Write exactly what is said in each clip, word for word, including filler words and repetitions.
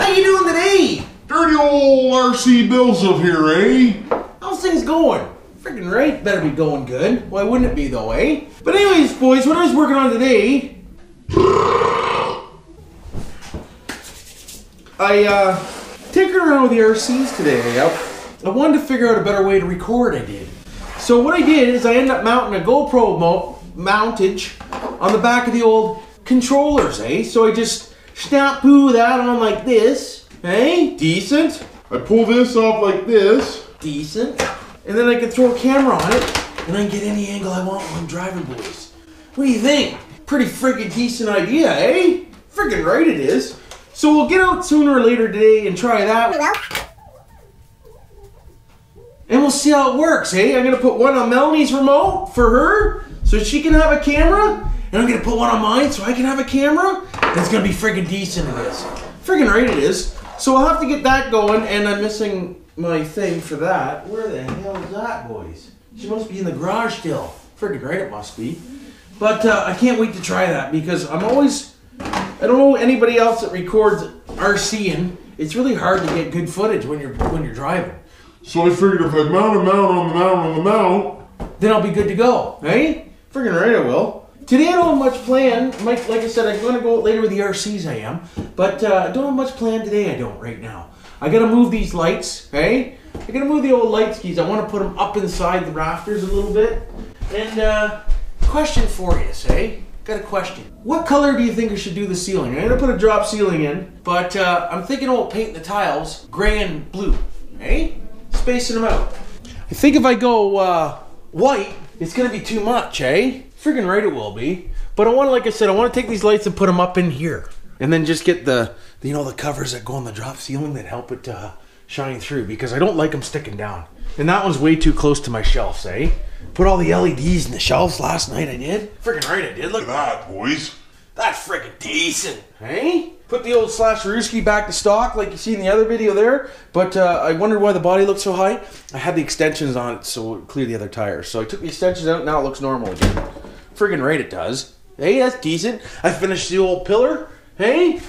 How you doing today? Dirty old R C bills up here, eh? How's things going? Freaking right, better be going good. Why wouldn't it be though, eh? But anyways, boys, what I was working on today... I, uh, tinkered around with the R Cs today. I, I wanted to figure out a better way to record, I did. So what I did is I ended up mounting a GoPro mo mountage on the back of the old controllers, eh? So I just snappoo that on like this, eh? Decent. I pull this off like this. Decent. And then I can throw a camera on it, and I can get any angle I want while I'm driving, boys. What do you think? Pretty friggin' decent idea, eh? Friggin' right it is. So we'll get out sooner or later today and try that. Hello. And we'll see how it works, eh? I'm gonna put one on Melanie's remote for her, so she can have a camera. And I'm gonna put one on mine so I can have a camera. And it's gonna be friggin' decent it is. Friggin' right it is. So I'll have to get that going, and I'm missing my thing for that. Where the hell is that, boys? She must be in the garage still. Friggin' right it must be. But uh, I can't wait to try that because I'm always... I don't know anybody else that records RCing. It's really hard to get good footage when you're when you're driving. So I figured if I mount a mount on the mount on the mount, then I'll be good to go, eh? Friggin' right I will. Today I don't have much planned. Like, like I said, I'm gonna go out later with the R Cs I am. But uh, I don't have much planned today, I don't right now. I gotta move these lights, eh? I gotta move the old light skis. I wanna put them up inside the rafters a little bit. And uh, question for you, say. Got a question. What color do you think I should do the ceiling? I'm gonna put a drop ceiling in, but uh, I'm thinking I'll paint the tiles gray and blue, eh? Spacing them out. I think if I go uh, white, it's gonna be too much, eh? Friggin' right it will be. But I wanna, like I said, I wanna take these lights and put them up in here. And then just get the, you know, the covers that go on the drop ceiling that help it uh, shine through, because I don't like them sticking down. And that one's way too close to my shelves, eh? Put all the L E Ds in the shelves last night, I did. Friggin' right I did. Look at that, boys. That's friggin' decent, eh? Put the old Slashrooski back to stock like you see in the other video there. But uh, I wondered why the body looked so high. I had the extensions on it so it would clear the other tires. So I took the extensions out, now it looks normal again. Friggin' right it does. Hey, that's decent. I finished the old pillar, hey?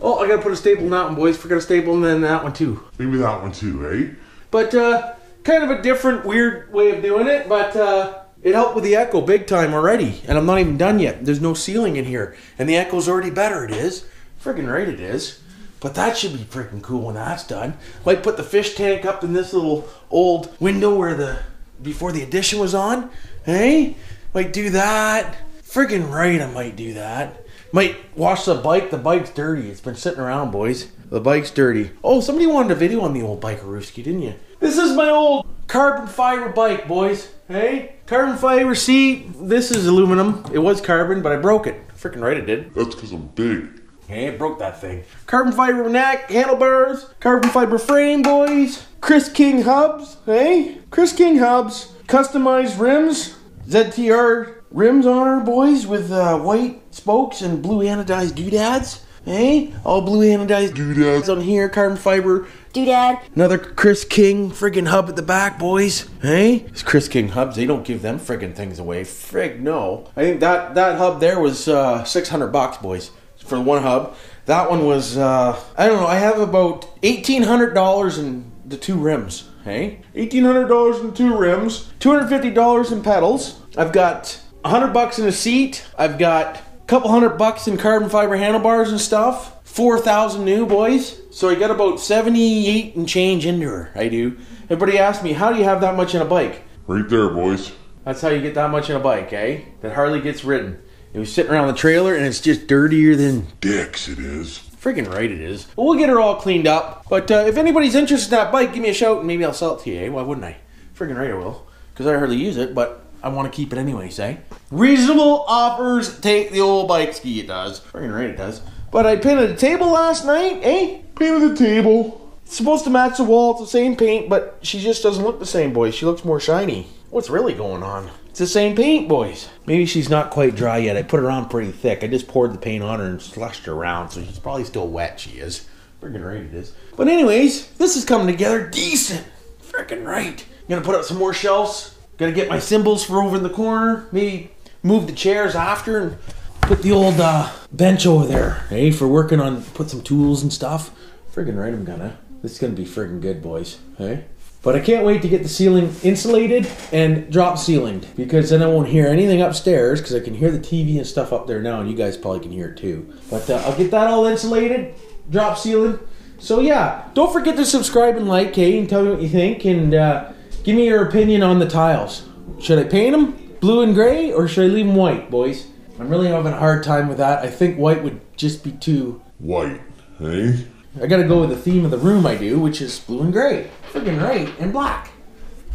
Oh, I gotta put a staple in that one, boys. Forgot a staple and then that one too. Maybe that one too, eh? But, uh... kind of a different, weird way of doing it, but uh, it helped with the echo big time already. And I'm not even done yet. There's no ceiling in here. And the echo's already better, it is. Friggin' right it is. But that should be freaking cool when that's done. Might put the fish tank up in this little old window where the, before the addition was on. Hey? Might do that. Friggin' right I might do that. Might wash the bike. The bike's dirty. It's been sitting around, boys. The bike's dirty. Oh, somebody wanted a video on the old Bikerooski, didn't you? This is my old carbon fiber bike, boys. Hey? Carbon fiber, see? This is aluminum. It was carbon, but I broke it. Freaking right it did. That's because I'm big. Hey, I broke that thing. Carbon fiber neck, handlebars, carbon fiber frame, boys. Chris King hubs, hey? Chris King hubs, customized rims, Z T R rims on her, boys, with uh, white spokes and blue anodized doodads. Hey, all blue anodized doodads on here, carbon fiber doodad. Another Chris King friggin' hub at the back, boys. Hey, it's Chris King hubs. They don't give them friggin' things away. Frig no. I think that that hub there was uh, six hundred bucks, boys, for one hub. That one was uh, I don't know. I have about eighteen hundred dollars in the two rims. Hey, eighteen hundred dollars in two rims, two hundred fifty dollars in pedals. I've got one hundred bucks in a seat. I've got couple hundred bucks in carbon fiber handlebars and stuff. four thousand new, boys. So I got about seventy-eight and change into her, I do. Everybody asked me, how do you have that much in a bike? Right there, boys. That's how you get that much in a bike, eh? That hardly gets ridden. It was sitting around the trailer and it's just dirtier than dicks it is. Friggin' right it is. Well, we'll get her all cleaned up. But uh, if anybody's interested in that bike, give me a shout and maybe I'll sell it to you, eh? Why wouldn't I? Friggin' right I will. Because I hardly use it, but I want to keep it anyways, eh? Reasonable offers take the old bike ski, it does. Friggin' right it does. But I painted the table last night, eh? Painted the table. It's supposed to match the wall, it's the same paint, but she just doesn't look the same, boys. She looks more shiny. What's really going on? It's the same paint, boys. Maybe she's not quite dry yet. I put her on pretty thick. I just poured the paint on her and slushed her around, so she's probably still wet, she is. Friggin' right it is. But anyways, this is coming together decent. Friggin' right. I'm gonna put up some more shelves. Gotta get my cymbals for over in the corner. Maybe move the chairs after and put the old uh, bench over there, eh? For working on, put some tools and stuff. Friggin' right I'm gonna. This is gonna be friggin' good, boys, hey? But I can't wait to get the ceiling insulated and drop ceilinged, because then I won't hear anything upstairs, because I can hear the T V and stuff up there now, and you guys probably can hear it too. But uh, I'll get that all insulated, drop ceiling. So yeah, don't forget to subscribe and like, hey, and tell me what you think, and uh, give me your opinion on the tiles. Should I paint them blue and gray, or should I leave them white, boys? I'm really having a hard time with that. I think white would just be too... white, hey? I gotta go with the theme of the room I do, which is blue and gray. Friggin' right, and black.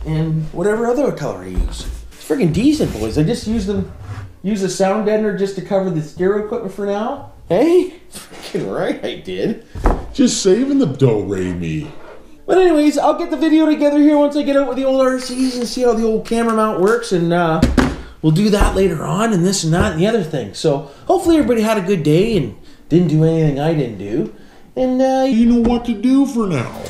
And whatever other color I use. It's friggin' decent, boys. I just use them, use a sound deadener just to cover the stereo equipment for now. Hey? Friggin' right I did. Just saving the do-re-mi. But anyways, I'll get the video together here once I get out with the old R Cs and see how the old camera mount works, and uh, we'll do that later on, and this and that and the other thing. So hopefully everybody had a good day and didn't do anything I didn't do. And uh, you know what to do for now.